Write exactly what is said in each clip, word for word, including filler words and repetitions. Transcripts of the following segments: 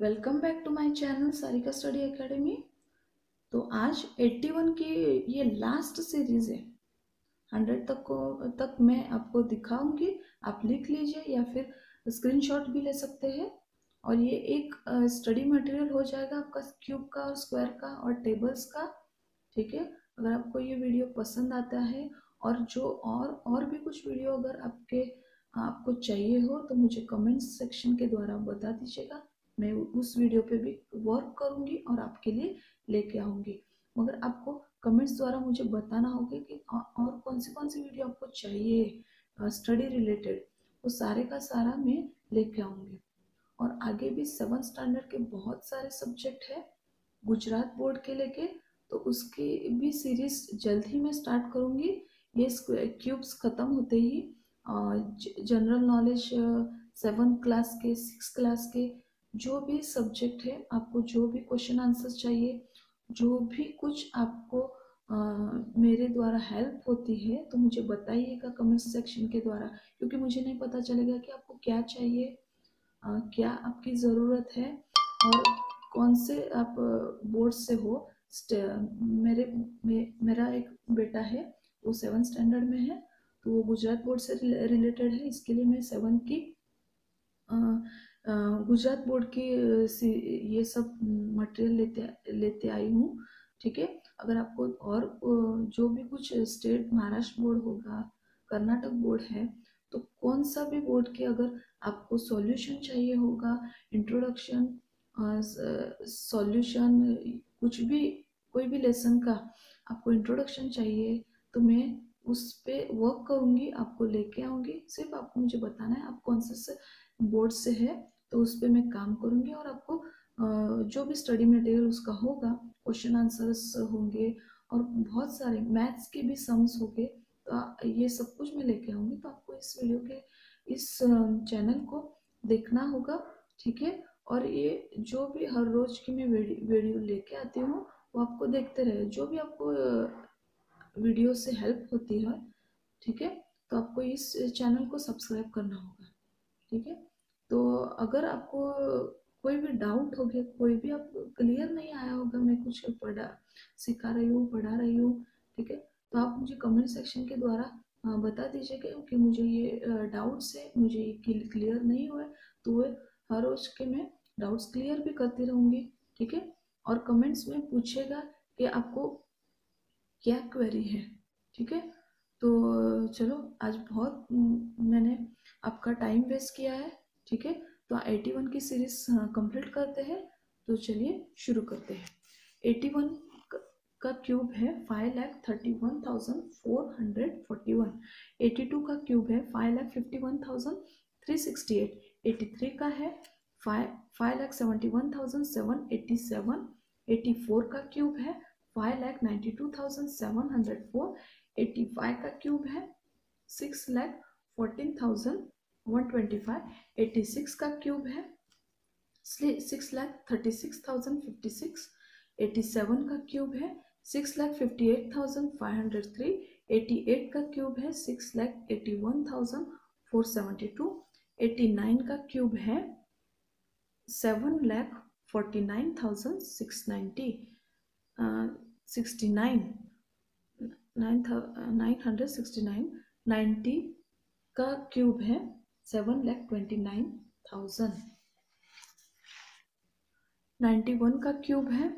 Welcome back to my channel Sarika study academy. तो आज इक्यासी की ये लास्ट सीरीज है, सौ तक को तक मैं आपको दिखाऊंगी। आप लिख लीजिए या फिर स्क्रीनशॉट भी ले सकते हैं, और ये एक स्टडी मटेरियल हो जाएगा आपका क्यूब का और स्क्वायर का और टेबल्स का। ठीक है, अगर आपको ये वीडियो पसंद आता है और जो और और भी कुछ वीडियो अगर आपके आपको चाहिए हो तो मुझे कमेंट सेक्शन के द्वारा बता दीजिएगा, मैं उस वीडियो पे भी वर्क करूंगी और आपके लिए लेके आऊंगी। मगर आपको कमेंट्स द्वारा मुझे बताना होगा कि और कौन सी कौन सी वीडियो आपको चाहिए स्टडी रिलेटेड, वो सारे का सारा मैं लेके आऊंगी। और आगे भी सेवन स्टैंडर्ड के बहुत सारे सब्जेक्ट है गुजरात बोर्ड के लेके, तो उसकी भी सीरीज जल्द ही मैं स्टार्ट करूंगी। ये क्यूब्स ख़त्म होते ही जनरल नॉलेज सेवन क्लास के, सिक्स क्लास के जो भी सब्जेक्ट है, आपको जो भी क्वेश्चन आंसर चाहिए, जो भी कुछ आपको आ, मेरे द्वारा हेल्प होती है तो मुझे बताइएगा कमेंट सेक्शन के द्वारा, क्योंकि मुझे नहीं पता चलेगा कि आपको क्या चाहिए, आ, क्या आपकी ज़रूरत है और कौन से आप बोर्ड से हो। मेरे मे, मेरा एक बेटा है वो सेवन स्टैंडर्ड में है, तो वो गुजरात बोर्ड से रिलेटेड है, इसके लिए मैं सेवन की आ, गुजरात बोर्ड की ये सब मटेरियल लेते लेते आई हूँ। ठीक है, अगर आपको और जो भी कुछ स्टेट महाराष्ट्र बोर्ड होगा, कर्नाटक बोर्ड है, तो कौन सा भी बोर्ड के अगर आपको सॉल्यूशन चाहिए होगा, इंट्रोडक्शन सॉल्यूशन, कुछ भी कोई भी लेसन का आपको इंट्रोडक्शन चाहिए तो मैं उस पर वर्क करूँगी, आपको लेके आऊँगी। सिर्फ आपको मुझे बताना है आप कौन से बोर्ड से है, तो उस पर मैं काम करूँगी और आपको जो भी स्टडी मटेरियल उसका होगा, क्वेश्चन आंसर्स होंगे और बहुत सारे मैथ्स के भी सम्स होंगे, तो ये सब कुछ मैं लेके आऊँगी। तो आपको इस वीडियो के इस चैनल को देखना होगा। ठीक है, और ये जो भी हर रोज की मैं वीडियो लेके आती हूँ वो आपको देखते रहे, जो भी आपको वीडियो से हेल्प होती है। ठीक है, तो आपको इस चैनल को सब्सक्राइब करना होगा। ठीक है, तो अगर आपको कोई भी डाउट हो गया, कोई भी आपको क्लियर नहीं आया होगा, मैं कुछ पढ़ा सिखा रही हूँ, पढ़ा रही हूँ, ठीक है, तो आप मुझे कमेंट सेक्शन के द्वारा बता दीजिएगा कि मुझे ये डाउट्स है, मुझे ये क्लियर नहीं हुआ, तो वो हर रोज के मैं डाउट्स क्लियर भी करती रहूँगी। ठीक है, और कमेंट्स में पूछेगा कि आपको क्या क्वेरी है। ठीक है, तो चलो आज बहुत मैंने आपका टाइम वेस्ट किया है। ठीक है, तो इक्यासी की सीरीज कंप्लीट करते हैं, तो चलिए शुरू करते हैं। इक्यासी का क्यूब है five lakh thirty one thousand four hundred forty one, eighty two का क्यूब है five lakh fifty one thousand three sixty eight, eighty three का है five five lakh seventy one thousand seven eighty seven, eighty four का cube है five lakh ninety two thousand seven hundred four, eighty five का cube है six lakh fourteen thousand one twenty five, eighty six का cube है six lakh thirty six thousand fifty six, eighty seven का cube है six lakh fifty eight thousand five hundred three, eighty eight का cube है six lakh eighty one thousand four seventy two, eighty nine का cube है seven lakh forty nine thousand six ninety sixty nine nine nine hundred sixty nine, ninety का cube है seven lakh twenty nine thousand, ninety one का cube है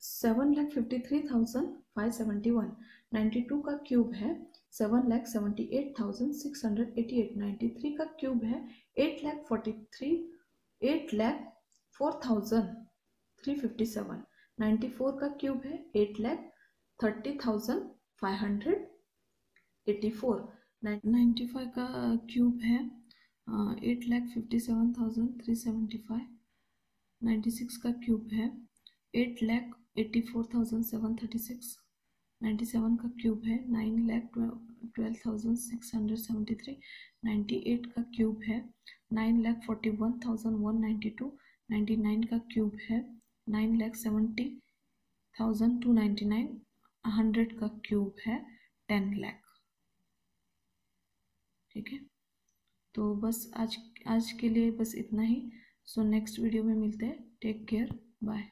seven lakh fifty three thousand five seventy one, ninety two का cube है seven lakh seventy eight thousand six hundred eighty eight, ninety three का cube है eight lakh forty three eight lakh four thousand three fifty seven, ninety four का cube है eight lakh thirty thousand five hundred eighty four, ninety five का cube है eight lakh fifty seven thousand three seventy five, ninety six का cube है eight lakh eighty four thousand seven thirty six, ninety seven का cube है nine lakh twelve thousand six hundred seventy three, ninety eight का cube है nine lakh forty one thousand one ninety two, ninety nine का cube है nine lakh seventy thousand two ninety nine, hundred का cube है ten lakh. ठीक है, तो बस आज आज के लिए बस इतना ही। सो नेक्स्ट वीडियो में मिलते हैं, टेक केयर, बाय।